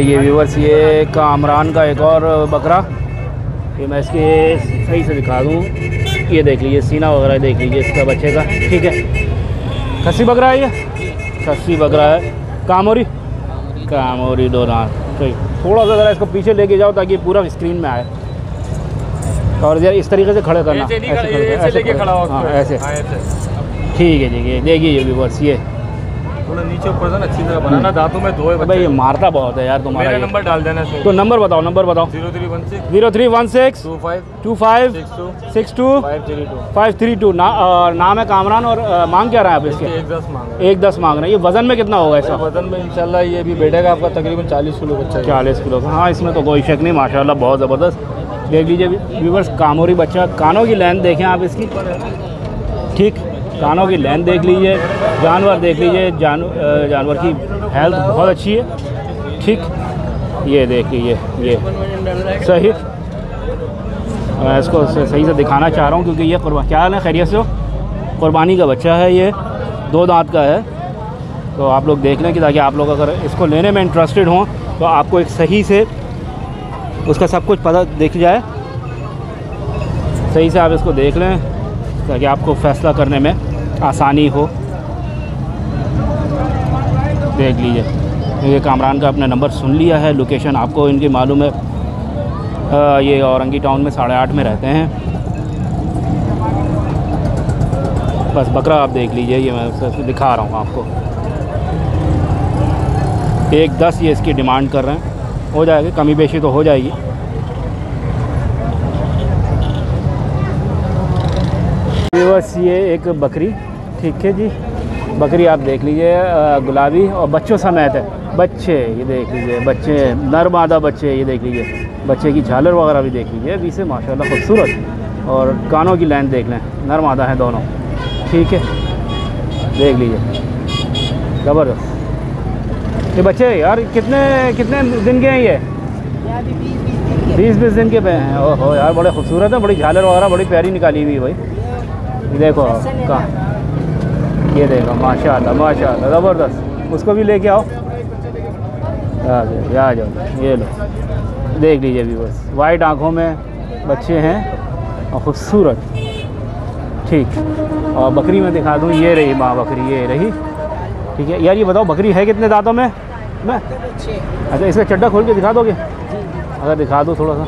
ये व्यूवर्स, ये कामरान का एक और बकरा, ये मैं इसके सही से दिखा दूँ। ये देख लीजिए, सीना वगैरह देख लीजिए इसका बच्चे का। ठीक है, खस्सी बकरा है, ये खस्सी बकरा है। कामोरी कामोरी दो दांत। थोड़ा सा ज़रा इसको पीछे लेके जाओ ताकि पूरा स्क्रीन में आए। और जरा इस तरीके से खड़े करना, ऐसे खड़ा हो, हाँ ऐसे। ठीक है, ठीक है। देखिए ये व्यूवर्स, ये थोड़ा नीचे ऊपर से अच्छी तरह बनाना, दांतों में धोए भाई, ये मारता बहुत है यार। तुम्हारा नंबर डाल देना, तो नंबर बताओ, नंबर बताओ। 0316 252562 532 नाम है कामरान। और मांग क्या रहा है आप इसके? 110 मांग रहे हैं। ये वजन में कितना होगा इसका? वजन में इंशाल्लाह ये भी बैठेगा आपका तकरीबन 40 किलो बच्चा। 40 किलो, हाँ इसमें तो कोई शक नहीं। माशाल्लाह बहुत ज़बरदस्त। देख लीजिए व्यूवर्स, कामोरी बच्चा। कानों की लेंथ देखें आप इसकी, ठीक, कानों की लेंथ देख लीजिए। जानवर देख लीजिए, जानवर की हेल्थ बहुत अच्छी है। ठीक, ये देख लीजिए, ये सही। मैं इसको सही से दिखाना चाह रहा हूँ क्योंकि ये क्या है, खैरियत से हो? कुर्बानी का बच्चा है, ये 2 दांत का है। तो आप लोग देख लें कि ताकि आप लोग अगर इसको लेने में इंटरेस्टेड हों तो आपको एक सही से उसका सब कुछ पता दिख जाए। सही से आप इसको देख लें ताकि आपको फ़ैसला करने में आसानी हो। देख लीजिए, ये कामरान का अपना नंबर सुन लिया है। लोकेशन आपको इनकी मालूम है, ये औरंगी टाउन में 8:30 में रहते हैं। बस बकरा आप देख लीजिए, ये मैं दिखा रहा हूँ आपको। 110 ये इसकी डिमांड कर रहे हैं, हो जाएगी, कमी बेशी तो हो जाएगी। बस ये एक बकरी, ठीक है जी, बकरी आप देख लीजिए, गुलाबी और बच्चों समेत है। बच्चे ये देख लीजिए, बच्चे नर मादा बच्चे, ये देख लीजिए बच्चे की झालर वगैरह भी देख लीजिए अभी से, माशाल्लाह खूबसूरत। और कानों की लाइन देख लें, नर मादा हैं दोनों। ठीक है, देख लीजिए, ज़बरदस्त। ये बच्चे यार कितने कितने दिन के हैं? ये 20-20 दिन के पे हैं। ओहो यार, बड़े खूबसूरत है, बड़ी झालर वगैरह बड़ी प्यारी निकाली हुई भाई। देखो कहाँ, ये देखो, माशाल्लाह माशाल्लाह ज़बरदस्त। उसको भी लेके आओ, आ जाओ। ये लो, देख लीजिए भी, बस वाइट आँखों में बच्चे हैं और ख़ूबसूरत। ठीक, और बकरी में दिखा दूँ, ये रही माँ बकरी, ये रही। ठीक है यार, ये बताओ बकरी है कितने दांतों में? मैं अच्छा, इसका चड्ढा खोल के दिखा दोगे? अगर दिखा दो थोड़ा सा।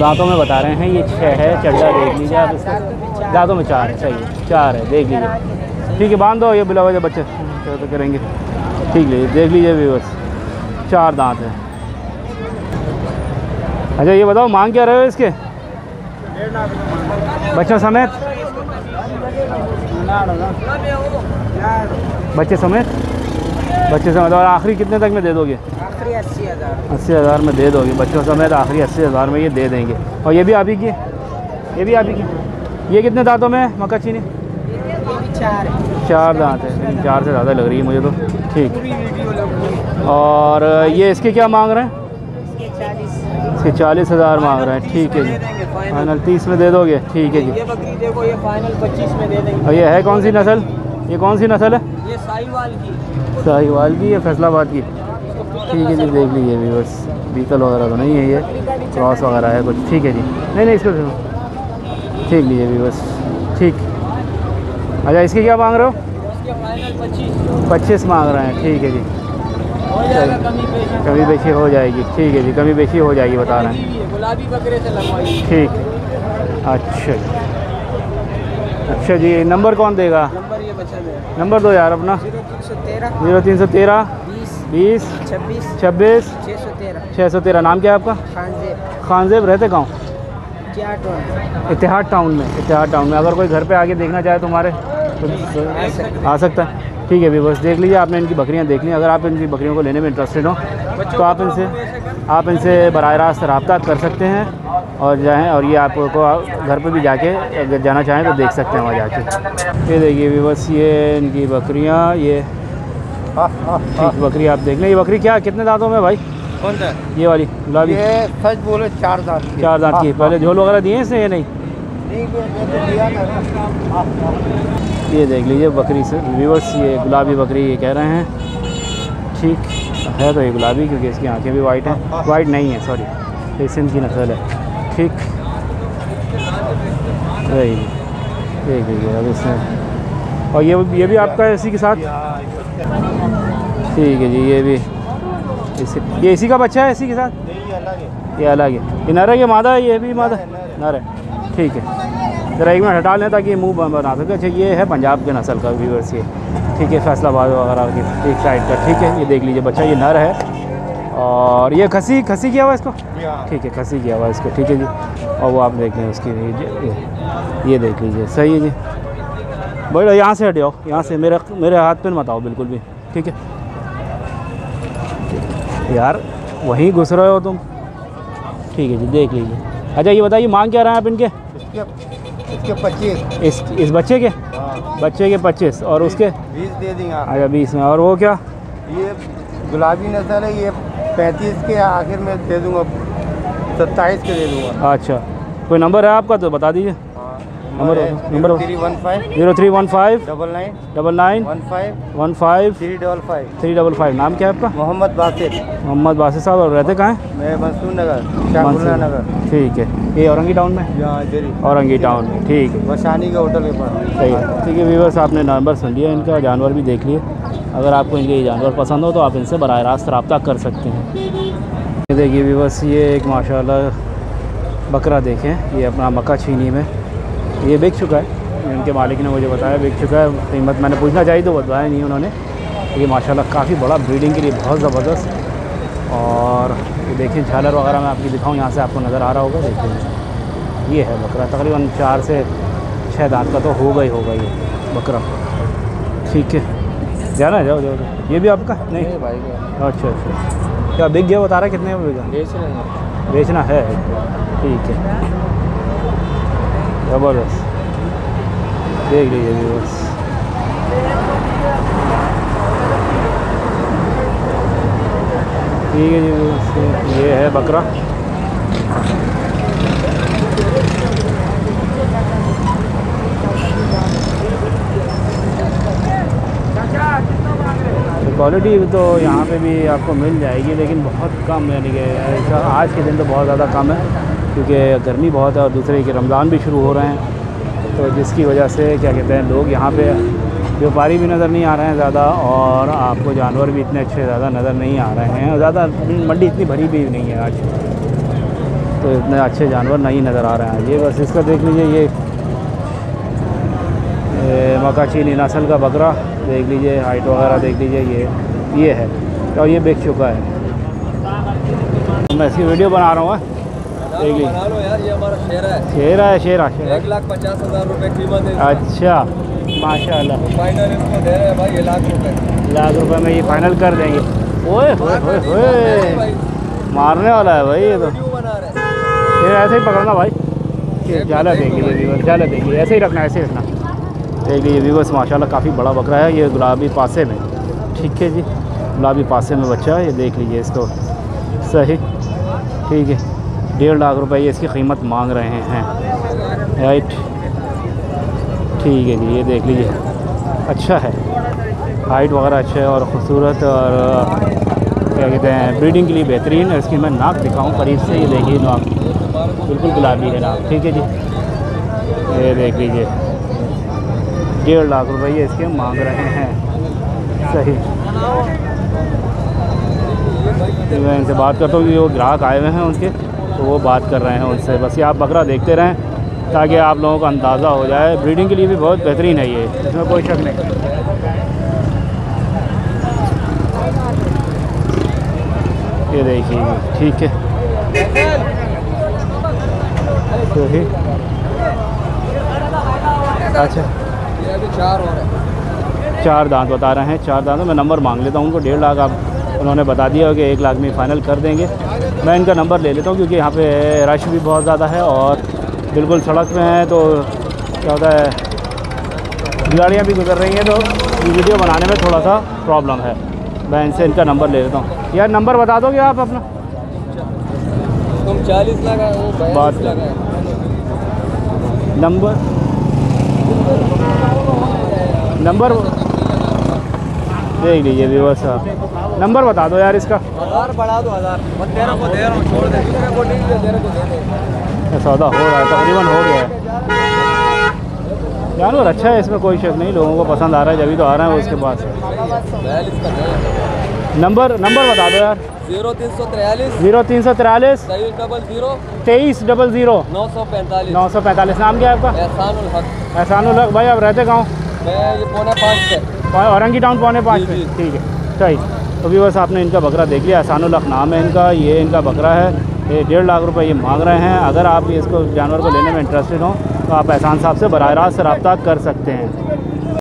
दांतों में बता रहे हैं ये 6 है, चड्ढा देख लीजिए आप इसका। दांतों में 4 है, सही 4 है, देख लीजिए। ठीक है, बांध दो ये बिलावजा बच्चे तो करेंगे। ठीक है, देख लीजिए व्यूअर्स, 4 दांत हैं। अच्छा ये बताओ, मांग क्या रहे हो इसके? बच्चों समेत, बच्चे समेत, बच्चे समेत। और आखिरी कितने तक में दे दोगे? 80,000 में दे दोगे? बच्चों समेत आखिरी 80,000 में ये दे देंगे। और ये भी आप ही की, ये भी आप ही की। ये कितने दांतों में है मक्का चीनी? 4 दांत है, लेकिन 4 से ज़्यादा लग रही है मुझे तो। ठीक, और ये इसके क्या मांग रहे हैं? इसके 40,000 मांग रहे हैं। ठीक है जी, फाइनल 30 में दे दोगे? ठीक है जी। और ये है कौन सी नस्ल, ये कौन सी नस्ल है? ये साहिवाल की, ये फैसलाबाद की। ठीक है जी, देख लीजिए व्यूअर्स, बीतल वगैरह तो नहीं है, ये क्रॉस वगैरह है कुछ। ठीक है जी, नहीं इसको ठीक लीजिए व्यूअर्स। ठीक, अच्छा इसके क्या मांग रहे हो? 25 मांग रहे हैं। ठीक है जी, कमी बेशी हो जाएगी। ठीक है जी, कमी बेशी हो जाएगी बता रहे हैं। गुलाबी बकरे से लगवाई। ठीक है, अच्छा जी, अच्छा जी। नंबर कौन देगा? नंबर दो यार अपना। 0313 20 26 613। नाम क्या है आपका? खानजेब। रहते गाँव? इतिहाद टाउन में। अगर कोई घर पे आके देखना चाहे तुम्हारे तो आ सकता है। ठीक है भी, बस देख लीजिए, आपने इनकी बकरियां देख ली। अगर आप इनकी बकरियों को लेने में इंटरेस्टेड हो तो आप इनसे बराह रास्त रब्ता कर सकते हैं और जाएँ। और ये आपको घर पे भी जाके अगर जाना चाहें तो देख सकते हैं वहाँ जाके। ये देखिए भी, बस ये इनकी बकरियाँ, ये बकरी आप देख लें। ये बकरी क्या कितने दांतों में भाई? कौन सा ये वाली गुलाबी? ये सच बोले 4 दांत। 4 दांत की। पहले झोल वगैरह दिए इसने ये नहीं? ये देख लीजिए बकरी से व्यूअर्स, ये गुलाबी बकरी ये कह रहे हैं। ठीक, है तो ये गुलाबी क्योंकि इसकी आंखें भी वाइट हैं, वाइट नहीं है सॉरी, ये सिंध की नस्ल है। ठीक देख लीजिए अब इसमें, और ये भी आपका इसी के साथ, ठीक है जी। ये भी ये इसी का बच्चा है, इसी के साथ ये अलग है, ये नर है, ये मादा है, ये भी मादा नर है। ठीक है ज़रा एक मिनट हटा लें ताकि मुँह बना सके। अच्छा ये है पंजाब के नस्ल का व्यूअर्स, ये ठीक है फैसलाबाद वगैरह की एक साइड का। ठीक है ये देख लीजिए बच्चा, ये नर है और ये खसी खसी किया हुआ इसको, ठीक है खसी किया हुआ इसको। ठीक है जी और वो आप देख लें उसकी, ये देख लीजिए सही है जी। भाई यहाँ से हट जाओ, यहाँ से मेरे हाथ पे मत आओ बिल्कुल भी। ठीक है यार वहीं घुस रहे हो तुम। ठीक है जी देख लीजिए। अच्छा ये बताइए मांग क्या रहे हैं आप इनके? इसके 25, इस बच्चे के, बच्चे के 25 और उसके 20 दे देंगे। अच्छा 20 में, और वो क्या ये गुलाबी नस्ल है, ये 35 के आखिर में दे दूँगा, 27 के दे दूँगा। अच्छा कोई नंबर है आपका तो बता दीजिए। नंबर 0315 0315995 355 355। नाम क्या है आपका? मोहम्मद बासित। मोहम्मद बासित साहब, और रहते कहाँ हैं? मैं मंसूर नगर, शाहपुरा नगर। ठीक है ये औरंगी टाउन में, औरंगी टाउन में। ठीक है वसानी के होटल के पास। सही है। ठीक है व्यूअर्स आपने नंबर सुन लिया इनका, जानवर भी देख लिए। अगर आपको इनके जानवर पसंद हो तो आप इनसे बराह रास्त रब्ता कर सकते हैं। ये देखिए व्यूअर्स ये एक माशाल्लाह बकरा देखें, ये अपना मक्का छीनी में ये बिक चुका है, इनके मालिक ने मुझे बताया बिक चुका है। कीमत मैंने पूछना चाहिए तो बताया नहीं उन्होंने। ये माशाल्लाह काफ़ी बड़ा ब्रीडिंग के लिए बहुत ज़बरदस्त, और ये देखिए झालर वगैरह मैं आपकी दिखाऊँ, यहाँ से आपको नज़र आ रहा होगा। देखिए ये है बकरा, तकरीबन 4 से 6 दांत का तो होगा ही होगा ये बकरा। ठीक है जाना जाओ जाओ। ये भी आपका नहीं भाई? अच्छा क्या बिक गया बता रहा है? कितने में बिका? बेचना है। ठीक है ज़बरदस्त देख लीजिए व्यूअर्स। ठीक है जी व्यूअर्स ये है बकरा, क्वालिटी तो यहाँ पे भी आपको मिल जाएगी लेकिन बहुत कम, यानी कि आज के दिन तो बहुत ज़्यादा कम है क्योंकि गर्मी बहुत है और दूसरे के रमज़ान भी शुरू हो रहे हैं, तो जिसकी वजह से क्या कहते हैं लोग यहाँ पे व्यापारी भी नज़र नहीं आ रहे हैं ज़्यादा, और आपको जानवर भी इतने अच्छे ज़्यादा नज़र नहीं आ रहे हैं, ज़्यादा मंडी इतनी भरी भी नहीं है आज, तो इतने अच्छे जानवर नहीं नज़र आ रहे हैं। ये बस इसका देख लीजिए, ये मकाचीनी नस्ल का बकरा देख लीजिए, हाइट वगैरह देख लीजिए, ये है और ये बेच चुका है। मैं इसकी वीडियो बना रहा हूँ, देख लीजिए। शेरा है, शेरा 1,50,000 रुपये कीमत है। अच्छा माशाल्लाह फाइनल इसको दे रहे हैं भाई लाख रुपए में ये फाइनल कर देंगे। ओए होए मारने वाला है भाई ये तो, ये ऐसे ही पकड़ना भाई, जाला देखिए व्यूअर्स, जाला देखिए, ऐसे ही रखना, ऐसे ही रखना। देख लीजिए व्यूअर्स माशाल्लाह काफ़ी बड़ा बकरा है ये, गुलाबी पासे में। ठीक है जी गुलाबी पासे में बच्चा है ये, देख लीजिए इसको सही। ठीक है 1,50,000 रुपये ये इसकी कीमत मांग रहे हैं राइट। ठीक है जी ये देख लीजिए अच्छा है, हाइट वगैरह अच्छा है और ख़ूबसूरत, और क्या कहते हैं ब्रीडिंग के लिए बेहतरीन है। इसकी मैं नाक दिखाऊं करीब से, ये देखिए नाक बिल्कुल गुलाबी है नाक। ठीक है जी ये देख लीजिए 1,50,000 रुपये ये इसके मांग रहे हैं सही। मैं इनसे बात करता हूँ कि वो ग्राहक आए हुए हैं उनके, तो वो बात कर रहे हैं उनसे। बस ये आप बकरा देखते रहें ताकि आप लोगों को अंदाज़ा हो जाए, ब्रीडिंग के लिए भी बहुत बेहतरीन है ये, इसमें कोई शक नहीं। ये देखिए ठीक है तो ही अच्छा 4 दांत बता रहे हैं, 4 दांत। मैं नंबर मांग लेता हूँ उनको, 1,50,000 आप उन्होंने बता दिया कि 1,00,000 में फ़ाइनल कर देंगे। मैं इनका नंबर ले लेता हूँ क्योंकि यहाँ पे रश भी बहुत ज़्यादा है और बिल्कुल सड़क में है, तो क्या होता है गाड़ियाँ भी गुजर रही हैं, तो वीडियो बनाने में थोड़ा सा प्रॉब्लम है। मैं इनसे इनका नंबर ले लेता हूँ। यार नंबर बता दोगे आप अपना? तुम 40 लाख बात नंबर देख लीजिए व्यूअर्स साहब नंबर बता दो यार इसका। हज़ार बढ़ा दो, हज़ार तेरह को दे रहा हूँ, छोड़ दे दूसरे को, डील दे तेरह को दे दे। सौदा हो रहा है, तकरीबन हो गया है। जानवर अच्छा है, इसमें कोई शक नहीं, लोगों को पसंद आ रहा है, जब तो आ रहा है उसके पास। नंबर बता दो यार। 0343 2300 945। नाम क्या है आपका? एहसानुल हक। भाई आप रहते गाँव? ये 4:45 पे, औरंगी टाउन 4:45 पे। ठीक है, चाहिए तो भी बस। आपने इनका बकरा देख लिया, एहसानुल हक नाम है इनका। ये इनका बकरा है, ये 1.5 लाख रुपये ये मांग रहे हैं। अगर आप इसको जानवर को लेने में इंटरेस्टेड हो तो आप एहसान साहब से बराह रास्त रब्ता कर सकते हैं।